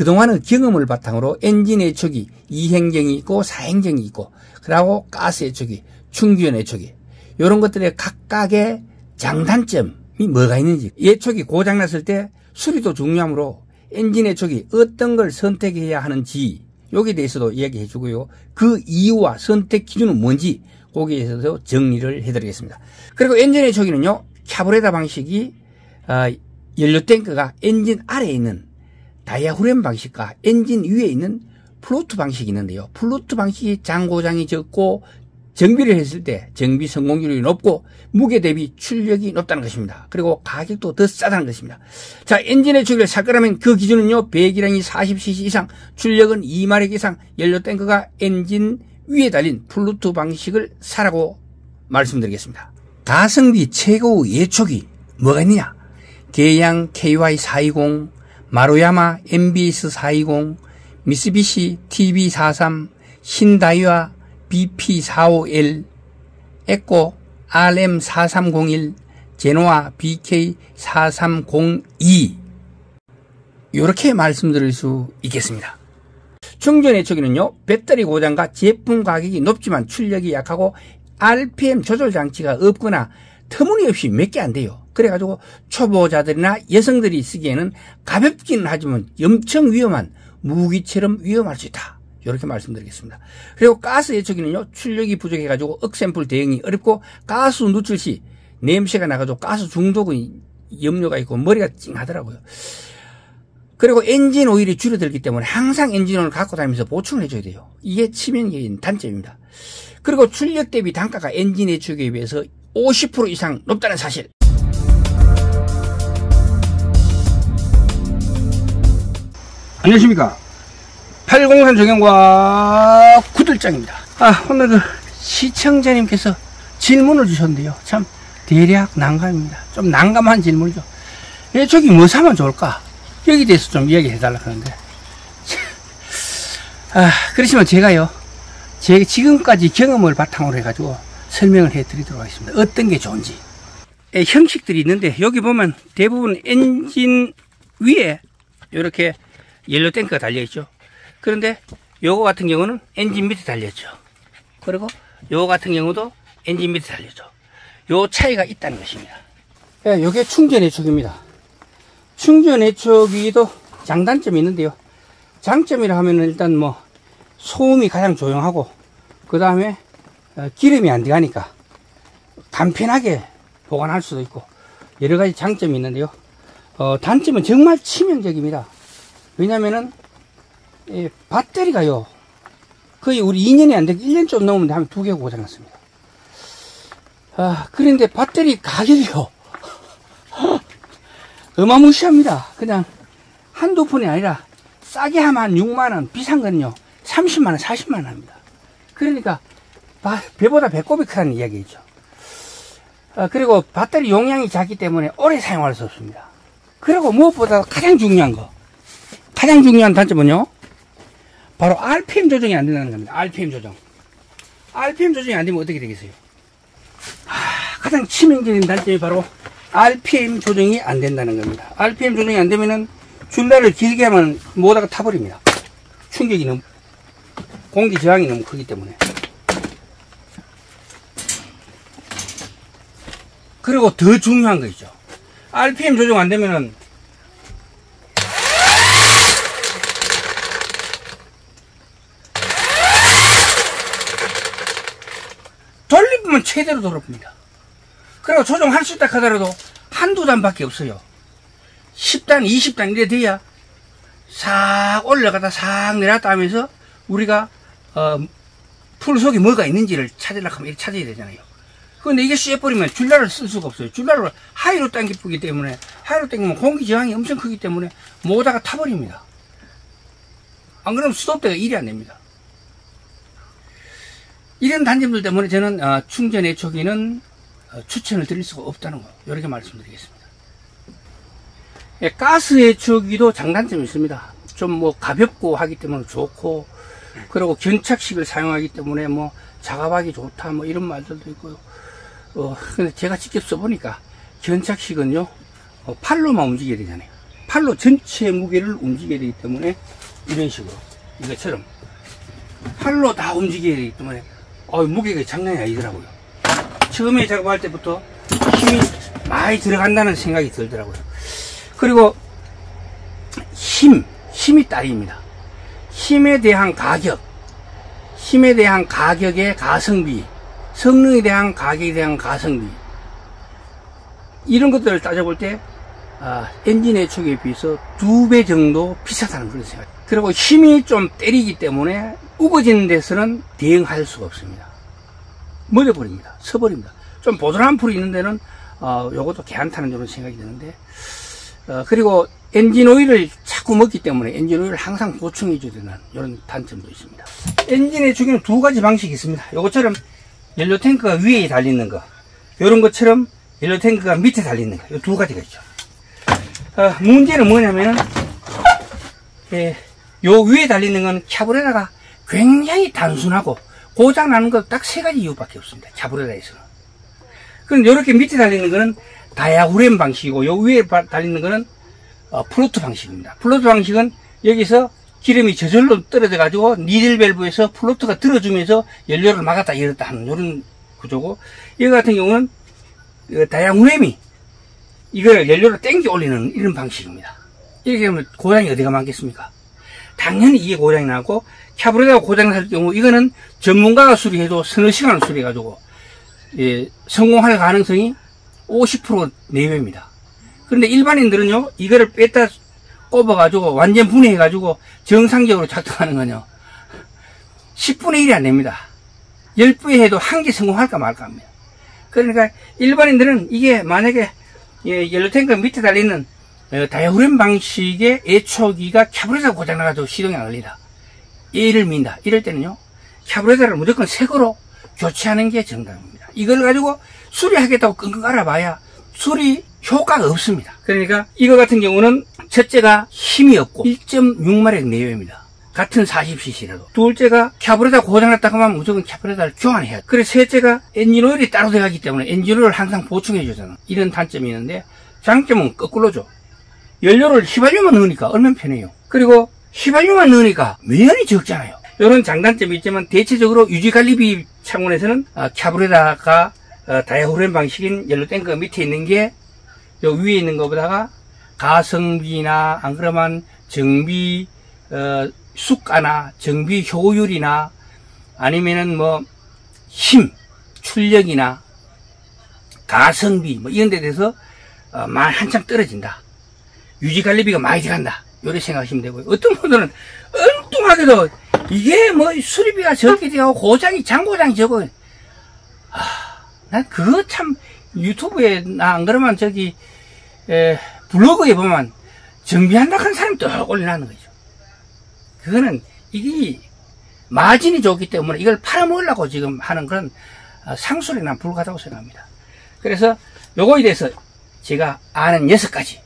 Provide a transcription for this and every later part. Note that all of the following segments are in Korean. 그동안의 경험을 바탕으로 엔진의 초기, 2행정이 있고 4행정이 있고, 그리고 가스의 초기, 충전의 초기, 이런 것들의 각각의 장단점이 뭐가 있는지, 예초기 고장났을 때 수리도 중요하므로 엔진의 초기 어떤 걸 선택해야 하는지 여기에 대해서도 이야기해 주고요. 그 이유와 선택 기준은 뭔지 거기에 대해서도 정리를 해드리겠습니다. 그리고 엔진의 초기는요, 캬브레타 방식이 연료 탱크가 엔진 아래에 있는 다이야후램 방식과 엔진 위에 있는 플루트 방식이 있는데요. 플루트 방식이 장고장이 적고 정비를 했을 때 정비 성공률이 높고 무게 대비 출력이 높다는 것입니다. 그리고 가격도 더 싸다는 것입니다. 자, 엔진의 초기를 샀거라면 그 기준은요, 배기량이 40cc 이상, 출력은 2마력 이상, 연료 탱크가 엔진 위에 달린 플루트 방식을 사라고 말씀드리겠습니다. 가성비 최고 예초기 뭐가 있느냐? 계양 KY420, 마루야마 MBS420, 미쓰비시 TB43, 신다이와 BP45L, 에코 RM4301, 제노아 BK4302, 이렇게 말씀드릴 수 있겠습니다. 충전의 초기는요, 배터리 고장과 제품 가격이 높지만 출력이 약하고 RPM 조절 장치가 없거나 터무니없이 몇 개 안 돼요. 그래가지고 초보자들이나 여성들이 쓰기에는 가볍기는 하지만 엄청 위험한 무기처럼 위험할 수 있다, 이렇게 말씀드리겠습니다. 그리고 가스의 초기는요, 출력이 부족해가지고 억샘플 대응이 어렵고 가스 누출 시 냄새가 나가지고 가스 중독의 염려가 있고 머리가 찡하더라고요. 그리고 엔진 오일이 줄어들기 때문에 항상 엔진 오일을 갖고 다니면서 보충을 해줘야 돼요. 이게 치명적인 단점입니다. 그리고 출력 대비 단가가 엔진의 초기에 비해서 50% 이상 높다는 사실. 안녕하십니까, 803 정영과 구들장입니다. 오늘도 시청자님께서 질문을 주셨는데요, 참 대략 난감입니다. 좀 난감한 질문이죠. 예초기 뭐 사면 좋을까? 여기에 대해서 좀 이야기해 달라고 하는데, 그러시면 제가요, 제 지금까지 경험을 바탕으로 해가지고 설명을 해 드리도록 하겠습니다. 어떤 게 좋은지. 형식들이 있는데, 여기 보면 대부분 엔진 위에 이렇게 연료 탱크가 달려있죠. 그런데 요거 같은 경우는 엔진 밑에 달렸죠. 그리고 요거 같은 경우도 엔진 밑에 달렸죠. 요 차이가 있다는 것입니다. 예, 요게 충전예초기입니다. 충전예초기도 장단점이 있는데요. 장점이라 하면은 일단 뭐 소음이 가장 조용하고, 그 다음에 기름이 안 들어가니까 간편하게 보관할 수도 있고 여러 가지 장점이 있는데요. 단점은 정말 치명적입니다. 왜냐면은 배터리가요, 거의 우리 2년이 안 되고 1년 좀 넘으면 한 2개가 고장났습니다. 그런데 배터리 가격이요, 어마무시합니다. 그냥 한두 푼이 아니라 싸게 하면 한 6만원, 비싼 거는요 30만원, 40만원 합니다. 그러니까 배보다 배꼽이 크다는 이야기죠. 그리고 배터리 용량이 작기 때문에 오래 사용할 수 없습니다. 그리고 무엇보다 가장 중요한 단점은요, 바로 RPM 조정이 안 된다는 겁니다. RPM 조정이 안 되면 어떻게 되겠어요? 가장 치명적인 단점이 바로 RPM 조정이 안 된다는 겁니다. RPM 조정이 안 되면은 줄날을 길게 하면 모다가 타버립니다. 충격이 너무, 공기 저항이 너무 크기 때문에. 그리고 더 중요한 거 있죠. RPM 조정 안 되면은 돌리면 최대로 돌아옵니다. 그리고 조정할 수 있다 하더라도 한두 단밖에 없어요. 10단, 20단 이래 돼야 싹 올라가다 싹 내려갔다 하면서 우리가 풀 속에 뭐가 있는지를 찾으려고 하면 이렇게 찾아야 되잖아요. 그런데 이게 쇠버리면 줄날을 쓸 수가 없어요. 줄날을 하이로 당기기 때문에, 하이로 당기면 공기 저항이 엄청 크기 때문에 모다가 타버립니다. 안 그러면 스톱대가 일이 안 됩니다. 이런 단점들 때문에 저는 충전예초기는 추천을 드릴 수가 없다는 거, 이렇게 말씀드리겠습니다. 예, 가스예초기도 장단점이 있습니다. 좀 뭐 가볍고 하기 때문에 좋고, 그리고 견착식을 사용하기 때문에 뭐 작업하기 좋다 뭐 이런 말들도 있고요. 근데 제가 직접 써보니까 견착식은요, 팔로만 움직여야 되잖아요. 팔로 전체 무게를 움직여야 되기 때문에 이런 식으로 이것처럼 팔로 다 움직여야 되기 때문에 무게가 장난이 아니더라고요. 처음에 작업할 때부터 힘이 많이 들어간다는 생각이 들더라고요. 그리고 힘이 딸입니다. 힘에 대한 가격의 가성비, 성능에 대한 가격에 대한 가성비, 이런 것들을 따져볼 때 엔진의 초기에 비해서 2배 정도 비싸다는 그런 생각. 그리고 힘이 좀 때리기 때문에 우거지는 데서는 대응할 수가 없습니다. 멎어버립니다. 서버립니다. 좀 보드란 풀이 있는 데는 요것도 괜찮다는 그런 생각이 드는데, 그리고 엔진 오일을 자꾸 먹기 때문에 엔진 오일을 항상 보충해 줘야 되는 이런 단점도 있습니다. 엔진의 초기는 두 가지 방식이 있습니다. 요것처럼 연료 탱크가 위에 달리는 거, 요런 것처럼 연료 탱크가 밑에 달리는 거, 요 두 가지가 있죠. 문제는 뭐냐면은, 요 위에 달리는 건 캬브레타가 굉장히 단순하고 고장나는 것 딱 세 가지 이유밖에 없습니다. 캬브레타에서는. 그런데 요렇게 밑에 달리는 거는 다이야후램 방식이고, 요 위에 달리는 거는 플로트 방식입니다. 플로트 방식은 여기서 기름이 저절로 떨어져 가지고 니들 밸브에서 플로트가 들어주면서 연료를 막았다 이랬다 하는 이런 구조고, 이거 같은 경우는 다이야후램이 이거를 연료를 땡겨 올리는 이런 방식입니다. 이렇게 하면 고장이 어디가 많겠습니까? 당연히 이게 고장이 나고, 캬브레타가 고장 날 경우 이거는 전문가가 수리해도 서너 시간을 수리해 가지고 성공할 가능성이 50% 내외입니다. 그런데 일반인들은요, 이거를 뺐다 꼽아가지고 완전 분해해가지고 정상적으로 작동하는 건요, 10분의 1이 안 됩니다. 10배 해도 한 개 성공할까 말까 합니다. 그러니까 일반인들은 이게 만약에 연료탱크 밑에 달리는 다이야후램 방식의 예초기가 캬브레타 고장나가지고 시동이 안 걸리다, 예를 민다, 이럴 때는요, 캬브레타를 무조건 새 거로 교체하는 게 정답입니다. 이걸 가지고 수리하겠다고 끙끙 앓아봐야 수리 효과가 없습니다. 그러니까 이거 같은 경우는 첫째가 힘이 없고 1.6마력 내외입니다. 같은 40cc라도. 둘째가 캬브레타 고장났다고 하면 무조건 캬브레타를 교환해야 돼. 그리고 셋째가 엔진 오일이 따로 들어가기 때문에 엔진 오일을 항상 보충해 주잖아. 이런 단점이 있는데, 장점은 거꾸로죠. 연료를 휘발유만 넣으니까 얼마나 편해요. 그리고 휘발유만 넣으니까 매연이 적잖아요. 이런 장단점이 있지만 대체적으로 유지관리비 차원에서는 캬브레타가 다이야후램 방식인 연료탱크 밑에 있는 게 요 위에 있는 것보다가 가성비나, 안 그러면 정비 수가나 정비 효율이나 아니면은 힘 출력이나 가성비 이런 데 대해서 한참 떨어진다, 유지관리비가 많이 들어간다, 요렇게 생각하시면 되고요. 어떤 분들은 엉뚱하게도 이게 수리비가 적게 되고 고장이 장고장이 적어요. 난 그거 참 유튜브에, 안 그러면 블로그에 보면 정비한다 하는 사람이 또 올려놓는 거죠. 그거는 이게 마진이 좋기 때문에 이걸 팔아먹으려고 지금 하는 그런 상술에는 불과하다고 생각합니다. 그래서 요거에 대해서 제가 아는 6가지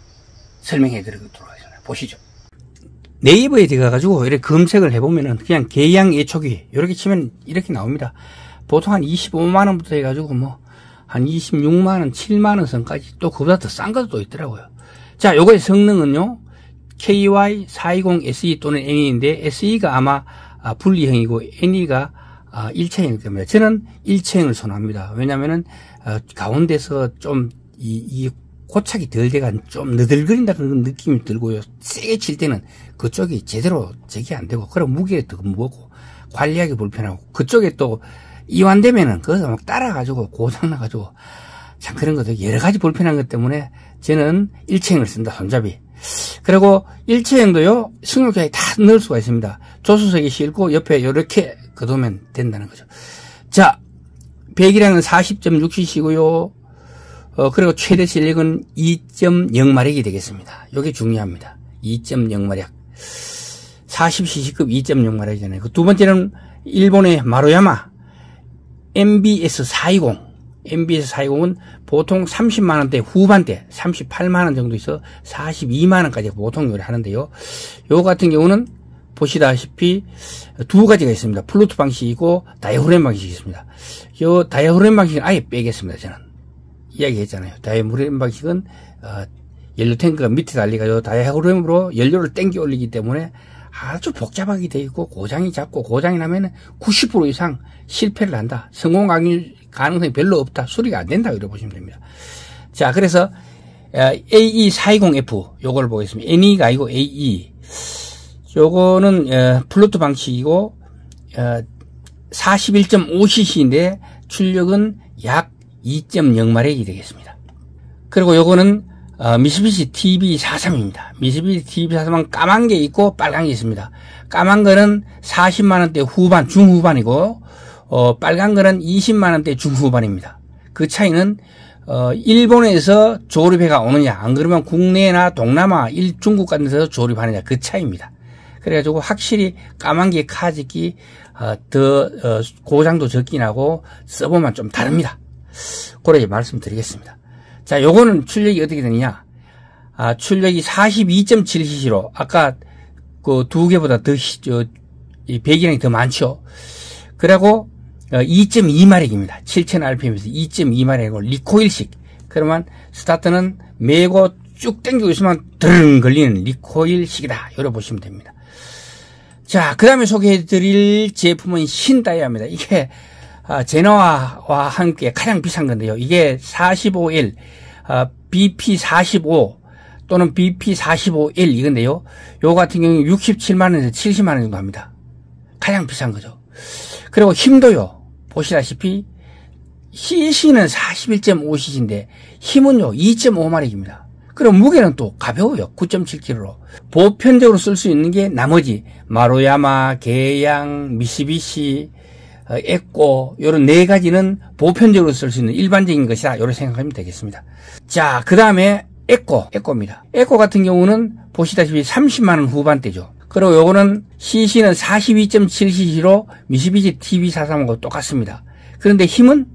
설명해 드리도록 하겠습니다. 보시죠. 네이버에 들어가가지고 이렇게 검색을 해보면은 그냥 계양예초기 이렇게 치면 이렇게 나옵니다. 보통 한 25만원부터 해가지고 한 26만원, 7만원 선까지, 또 그보다 더 싼 것도 있더라고요. 자, 요거의 성능은요, KY420SE 또는 NE인데, SE가 아마 분리형이고, NE가 1차형일 겁니다. 저는 1차형을 선호합니다. 왜냐면은, 가운데서 좀, 이 고착이 덜 돼간 좀 너덜거린다 그런 느낌이 들고요. 세게 칠 때는 그쪽이 제대로 적이 안 되고, 그럼 무게가 더 무겁고, 관리하기 불편하고, 그쪽에 또, 이완되면은 그것을 막 따라가지고 고장나가지고 참 그런 것도 여러가지 불편한 것 때문에 저는 일체형을 쓴다, 손잡이. 그리고 일체형도요, 승용차에 다 넣을 수가 있습니다. 조수석이 싣고 옆에 요렇게 거두면 된다는 거죠. 자, 배기량은 40.6cc고요 그리고 최대 실력은 2.0마력이 되겠습니다. 요게 중요합니다. 2.0마력, 40cc급 2.0마력이잖아요 그 두 번째는 일본의 마루야마 MBS420은 보통 30만원대 후반대, 38만원 정도에서 42만원까지 보통 요리하는데요. 요 같은 경우는 보시다시피 두 가지가 있습니다. 플루트 방식이고 다이야후램 방식이 있습니다. 요 다이야후램 방식은 아예 빼겠습니다. 저는 이야기했잖아요. 다이야후램 방식은 연료 탱크가 밑에 달리가 다이야후램으로 연료를 땡겨 올리기 때문에 아주 복잡하게 돼 있고 고장이 잡고 고장이 나면 90% 이상 실패를 한다. 성공 가능성이 별로 없다. 수리가 안 된다. 이렇게 보시면 됩니다. 자, 그래서 AE420F 요걸 보겠습니다. NE가 아니고 AE. 요거는 플루트 방식이고 41.5cc인데 출력은 약 2.0마력이 되겠습니다. 그리고 요거는 미쓰비시 TV43입니다. 미쓰비시 TV43은 까만 게 있고 빨간 게 있습니다. 까만 거는 40만원대 후반, 중후반이고 빨간 거는 20만원대 중후반입니다. 그 차이는 일본에서 조립해가 오느냐, 안 그러면 국내나 동남아, 중국 같은 데서 조립하느냐, 그 차이입니다. 그래가지고 확실히 까만 게 카지기 더 고장도 적긴 하고 서버만 좀 다릅니다. 그렇게 말씀드리겠습니다. 자, 요거는 출력이 어떻게 되느냐? 출력이 42.7cc로 아까 그 두 개보다 더 배기량이 더 많죠. 그리고 2.2마력입니다. 7,000rpm에서 2.2마력이고 리코일식. 그러면 스타트는 메고 쭉 당기고 있으면 드릉 걸리는 리코일식이다. 이렇게 보시면 됩니다. 자, 그 다음에 소개해드릴 제품은 신다이와입니다. 이게 제노아와 함께 가장 비싼 건데요. 이게 45L, BP45 또는 BP45L 이건데요. 요 같은 경우는 67만원에서 70만원 정도 합니다. 가장 비싼 거죠. 그리고 힘도요. 보시다시피 cc는 41.5cc인데 힘은요 2.5마력입니다. 그럼 무게는 또 가벼워요. 9.7kg로. 보편적으로 쓸 수 있는 게 나머지 마루야마, 계양, 미쓰비시, 에코 요런 네 가지는 보편적으로 쓸 수 있는 일반적인 것이다. 요렇게 생각하면 되겠습니다. 자, 그 다음에 에코입니다. 에코 같은 경우는 보시다시피 30만원 후반대죠. 그리고 요거는 cc는 42.7cc로 미쓰비시 TV43하고 똑같습니다. 그런데 힘은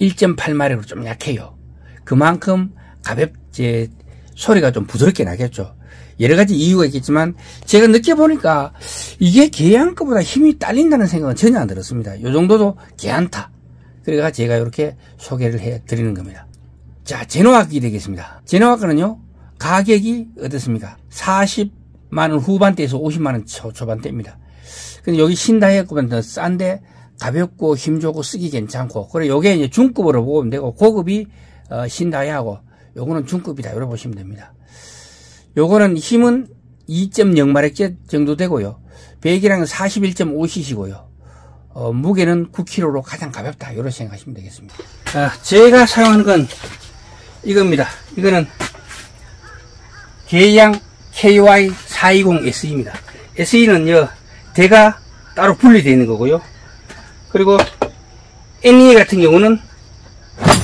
1.8마력으로 좀 약해요. 그만큼 가볍게 소리가 좀 부드럽게 나겠죠. 여러 가지 이유가 있겠지만 제가 느껴보니까 이게 계양거보다 힘이 딸린다는 생각은 전혀 안 들었습니다. 요 정도도 괜찮다. 그러니까 제가 이렇게 소개를 해드리는 겁니다. 자, 제노아기 되겠습니다. 제노아기는요 가격이 어떻습니까? 40만원 후반대에서 50만원 초반대입니다. 근데 여기 신다이와보다는 더 싼데 가볍고 힘 좋고 쓰기 괜찮고, 그리고 요게 이제 중급으로 보면 되고 고급이 신다이와고 요거는 중급이다. 이렇게 보시면 됩니다. 요거는 힘은 2.0마력 정도 되고요. 배기량은 41.5cc고요. 무게는 9kg로 가장 가볍다. 이렇게 생각하시면 되겠습니다. 제가 사용하는 건 이겁니다. 이거는 계양 KY420SE입니다. SE는요, 대가 따로 분리되어 있는 거고요. 그리고 NE 같은 경우는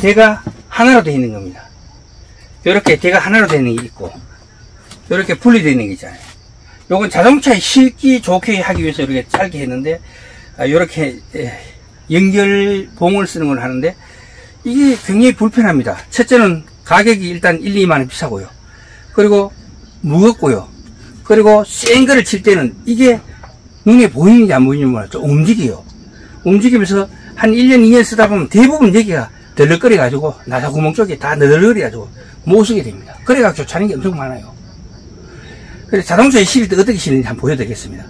대가 하나로 되어 있는 겁니다. 이렇게 대가 하나로 되어 있는 게 있고, 이렇게 분리되어 있는 게 있잖아요. 요건 자동차에 싣기 좋게 하기 위해서 이렇게 짧게 했는데, 이렇게 연결봉을 쓰는 걸 하는데, 이게 굉장히 불편합니다. 첫째는 가격이 일단 1, 2만원 비싸고요. 그리고 무겁고요. 그리고 센 거를 칠 때는 이게 눈에 보이는지 안 보이는지 몰라요. 좀 움직여요. 움직이면서 한 1년, 2년 쓰다 보면 대부분 얘기가 덜럭거려가지고, 나사 구멍 쪽에 다 널널거려가지고 못 쓰게 됩니다. 그래가지고 차는 게 엄청 많아요. 그래서 자동차에 실을 때 어떻게 실는지 한번 보여드리겠습니다.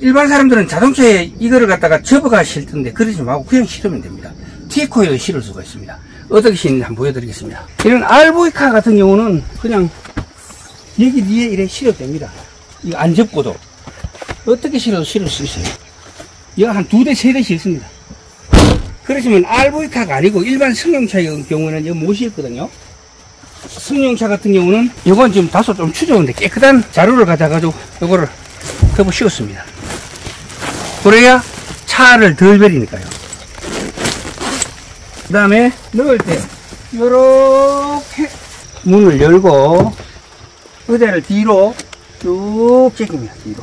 일반 사람들은 자동차에 이거를 갖다가 접어가 실 텐데 그러지 말고 그냥 실으면 됩니다. T코일도 실을 수가 있습니다. 어떻게 실는지 한번 보여드리겠습니다. 이런 RV카 같은 경우는 그냥 여기 뒤에 이렇게 실어도 됩니다. 이거 안 접고도 어떻게 실어도 실을 수 있어요. 이거 한 두 대, 세 대 실습니다. 그러시면 RV카가 아니고 일반 승용차의 경우에는 이거 못 실거든요. 승용차 같은 경우는 이건 지금 다소 좀 추저운데 깨끗한 자루를 가져가지고 이거를 덮어 씌웠습니다. 그래야 차를 덜 베리니까요. 그 다음에 넣을 때 이렇게 문을 열고 의자를 뒤로 쭉 제깁니다. 뒤로.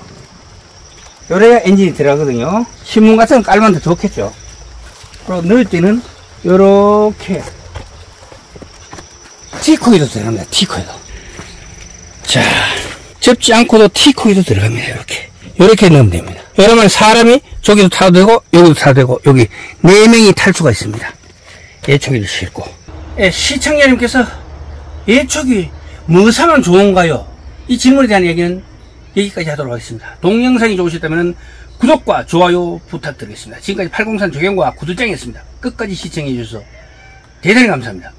요래야 엔진이 들어가거든요. 신문 같은 거 깔면 더 좋겠죠. 그리고 넣을 때는 이렇게 T코일도 들어갑니다. T코일도. 자, 접지 않고도 T코일도 들어갑니다. 이렇게 넣으면 됩니다. 여러분 사람이 저기도 타도 되고 여기도 타도 되고 여기 4명이 탈 수가 있습니다. 예초기를 싣고. 시청자님께서 예초기 무엇하면 좋은가요? 이 질문에 대한 얘기는 여기까지 하도록 하겠습니다. 동영상이 좋으셨다면 구독과 좋아요 부탁드리겠습니다. 지금까지 803 조경과 구두장이었습니다. 끝까지 시청해주셔서 대단히 감사합니다.